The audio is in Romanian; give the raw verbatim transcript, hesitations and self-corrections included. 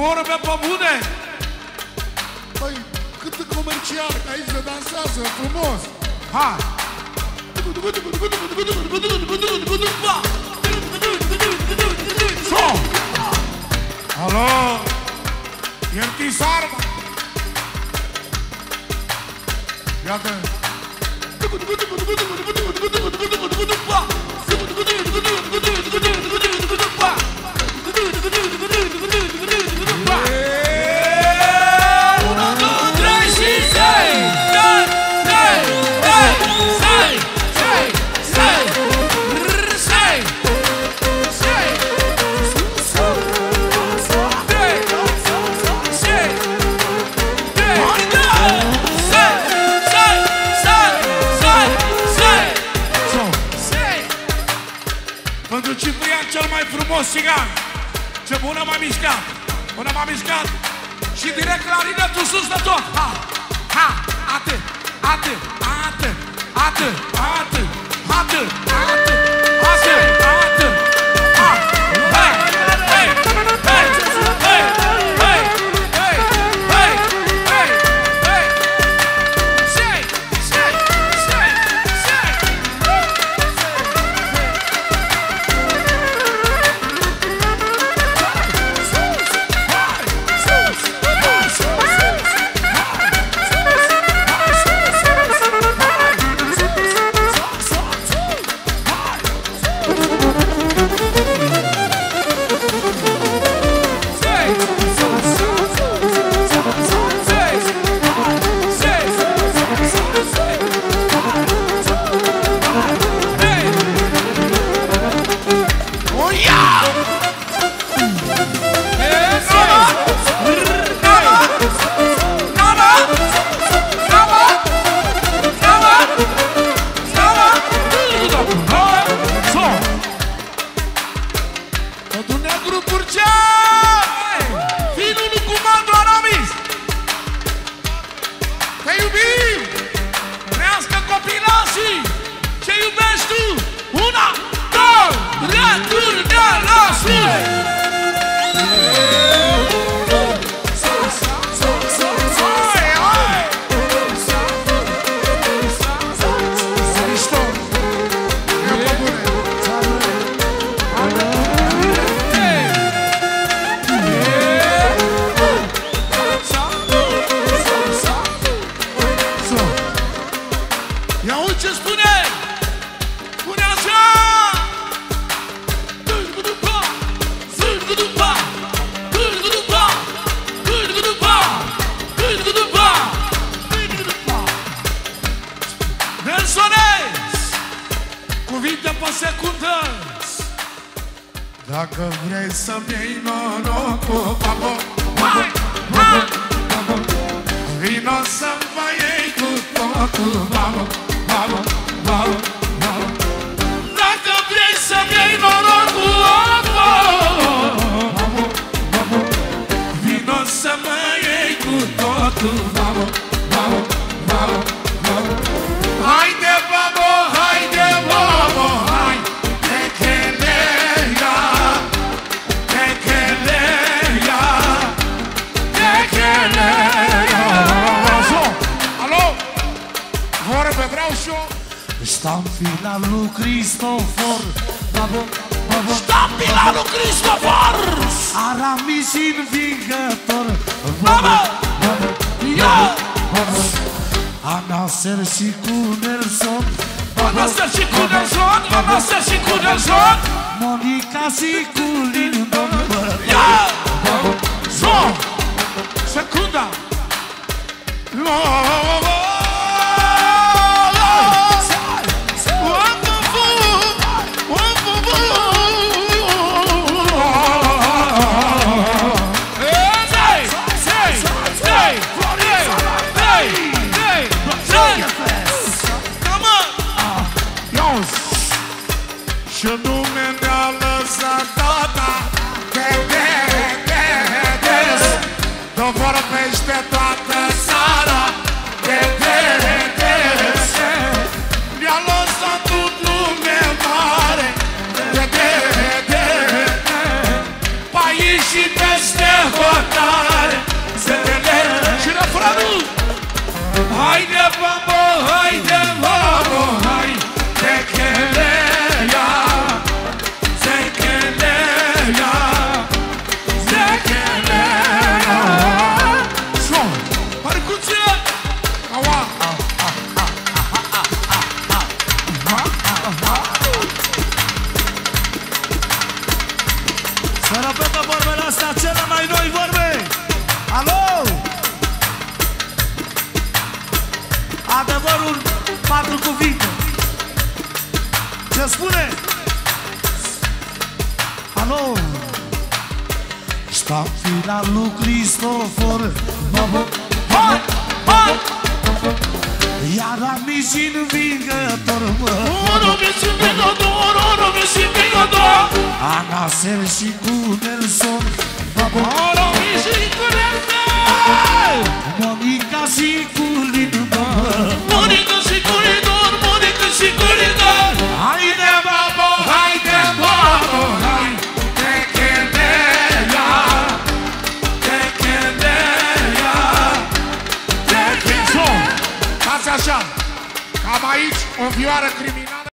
vorbe pe bune. Păi, cât de comercial, că aici se dansează frumos. Hai! So! Alo! Iertiți arma! Iată! Sigan, ce bună m-a mișcat, bună m-a mișcat și direct clarinetul sus de tot. Ha, ha, atât, atât, atât, atât, atât, atât, atât, atât, atât, hei, hei, hei, hei, hei, hei, hei, hei, hei, sei, sei, sei, sei. Dacă vrei să-mi iei norocul, papo, papo, vino să-mi mă iei cu totul, papo, papo, papo. Dacă vrei să-mi iei norocul, papo, papo, vino să mă iei cu totul, papo, papo, papo. Haide, papo, haide, papo, haide. Ștampila lui Cristofor, babo, babo. Ștampila lui Cristofor, Aramis învingător, babo, babo, babo. Anaser și cu Nelson, Anaser și cu Nelson, Anaser și cu Nelson, Monica și cu Lindon, babo, babo. Secunda, babo. Te vorbește toată țara, Monica și cu